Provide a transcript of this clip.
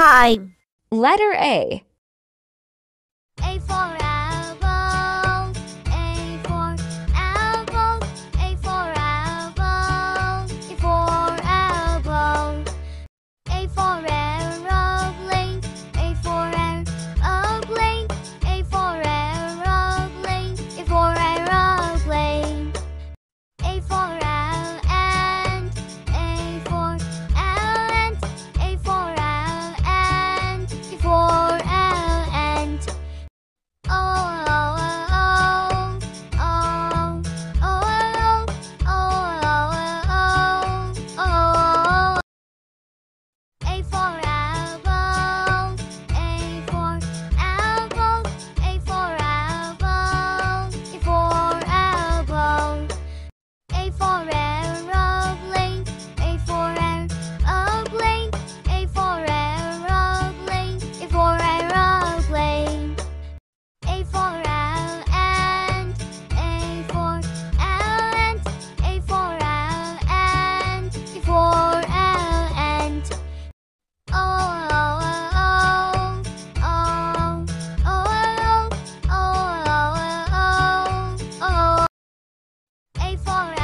time. Letter A. A for apple, A for apple, A for apple, A for apple. A for aeroplane, A for aeroplane, A for aeroplane, A for aeroplane. A for ant, A for ant, A for ant, A for ant. O, O, O, O, O, O, O, O, O. A for apple, A for apple, A for apple, A for apple. A for aeroplane, A for aeroplane, A for aeroplane, A for aeroplane. A for ant, A for ant, A for ant, A for ant. O, O, O, O, O, O, O, O, O, O. A for